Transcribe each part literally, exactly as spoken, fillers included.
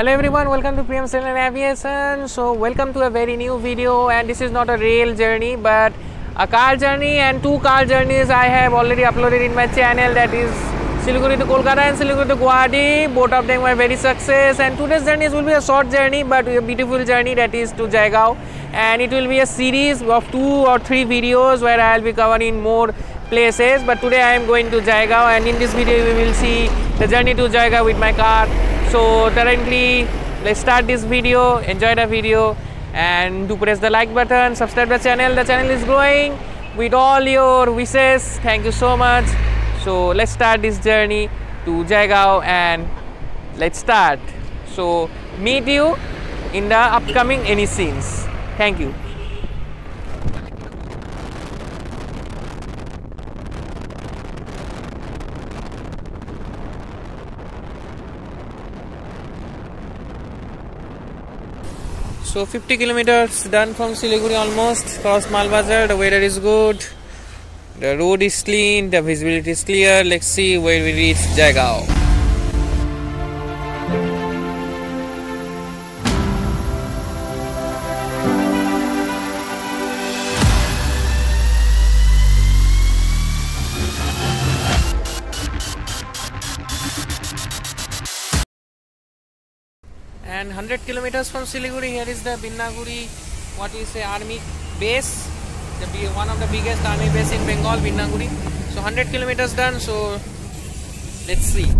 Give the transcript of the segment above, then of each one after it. Hello everyone, welcome to Priyam's Rail and Aviation. So welcome to a very new video, and this is not a rail journey but a car journey, and two car journeys I have already uploaded in my channel, that is Siliguri to Kolkata and Siliguri to Guwahati. Both of them were very success, and today's journey will be a short journey but a beautiful journey, that is to Jaigaon, and it will be a series of two or three videos where I will be covering more places. But today I am going to Jaigaon, and in this video we will see the journey to Jaigaon with my car. So currently, let's start this video, enjoy the video, and do press the like button, subscribe the channel. The channel is growing with all your wishes. Thank you so much. So let's start this journey to Jaigaon, and let's start. So meet you in the upcoming any scenes. Thank you. So fifty kilometers done from Siliguri almost, crossed Malbazar, the weather is good, the road is clean, the visibility is clear. Let's see where we reach Jaigaon. And one hundred kilometers from Siliguri, here is the Binnaguri, what we say, army base, the, one of the biggest army base in Bengal, Binnaguri. So one hundred kilometers done, so let's see.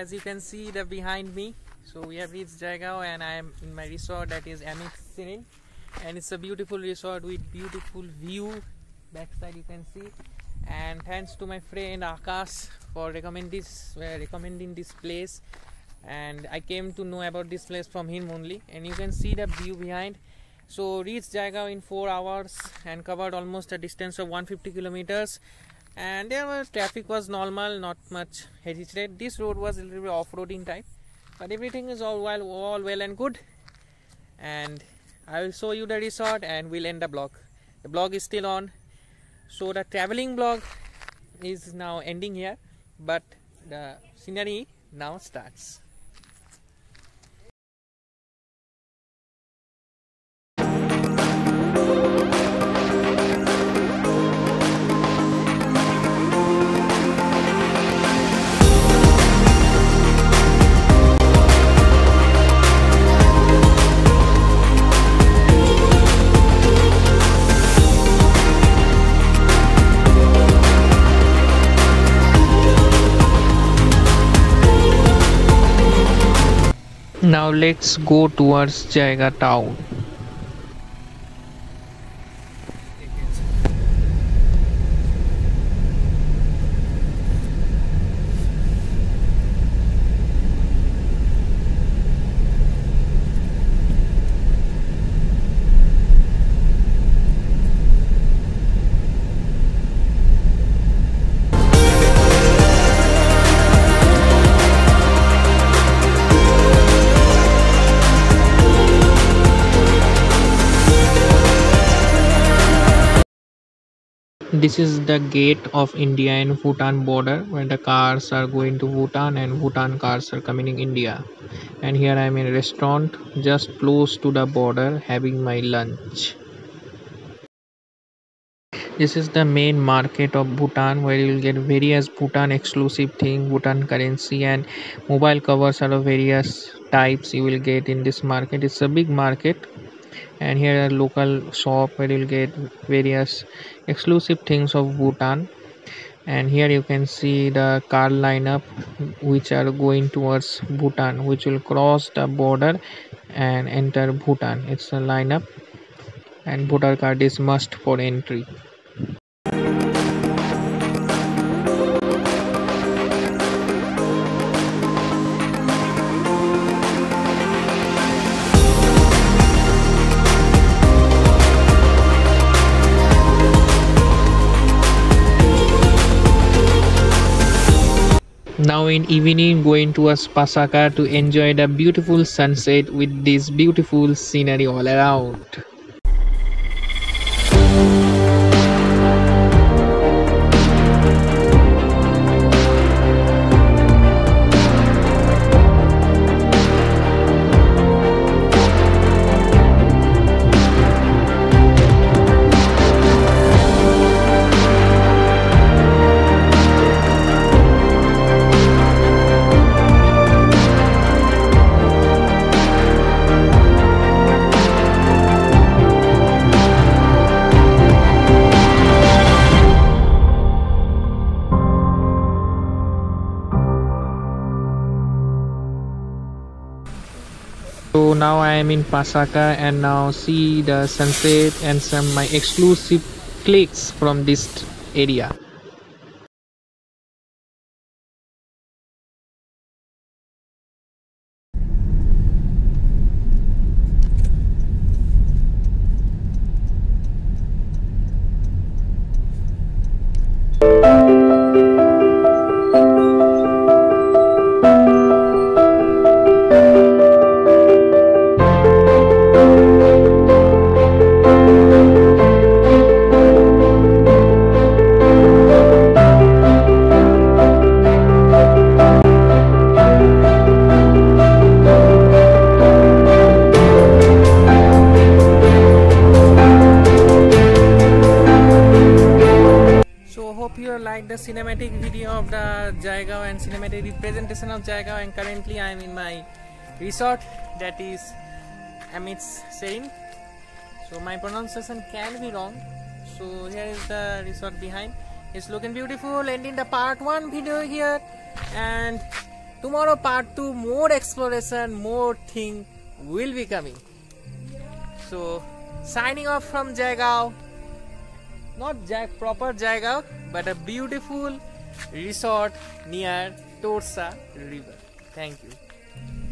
As you can see the behind me, so we have reached Jaigaon, and I am in my resort, that is Amit's, and it's a beautiful resort with beautiful view. Backside you can see, and thanks to my friend Akash for recommend this, uh, recommending this place, and I came to know about this place from him only. And you can see the view behind. So reached Jaigaon in four hours and covered almost a distance of one hundred fifty kilometers. And there was traffic was normal, not much hesitated. This road was a little bit off-roading type, but everything is all well, all well and good. And I will show you the resort, and we'll end the blog. The blog is still on, so the traveling blog is now ending here, but the scenery now starts. Now let's go towards Jaigaon town. This is the gate of India and Bhutan border, where the cars are going to Bhutan and Bhutan cars are coming in India. And here I am in a restaurant just close to the border having my lunch. This is the main market of Bhutan, where you will get various Bhutan exclusive thing, Bhutan currency, and mobile covers are of various types you will get in this market. It's a big market, and here a local shop where you'll get various exclusive things of Bhutan. And here you can see the car lineup which are going towards Bhutan, which will cross the border and enter Bhutan. It's a lineup, and voter card is must for entry. Now in evening, going towards Pasaka to enjoy the beautiful sunset with this beautiful scenery all around. So now I am in Pasaka, and now see the sunset and some of my exclusive clicks from this area. The cinematic video of the Jaigaon and cinematic representation of Jaigaon, and currently I am in my resort, that is Amit's Sain. So my pronunciation can be wrong. So here is the resort behind. It's looking beautiful. Ending the part one video here, and tomorrow part two, more exploration, more thing will be coming. So signing off from Jaigaon, not Jai, proper Jaigaon, but a beautiful resort near Torsa River. Thank you.